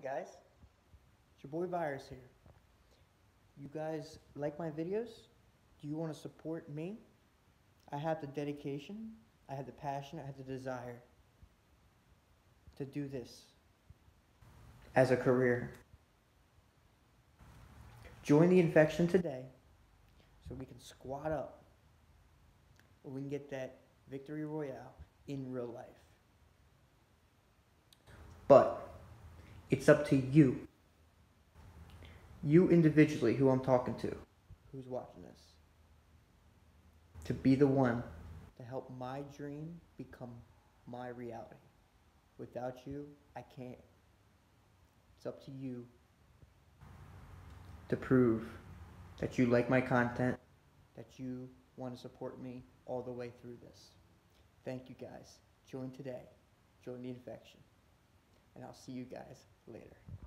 Hey guys, it's your boy Virus here. You guys like my videos? Do you want to support me? I have the dedication, I have the passion, I have the desire to do this as a career. Join the infection today so we can squat up or we can get that victory royale in real life. But it's up to you, individually, who I'm talking to, who's watching this, to be the one to help my dream become my reality. Without you, I can't. It's up to you to prove that you like my content, that you want to support me all the way through this. Thank you guys. Join today. Join the infection. And I'll see you guys later.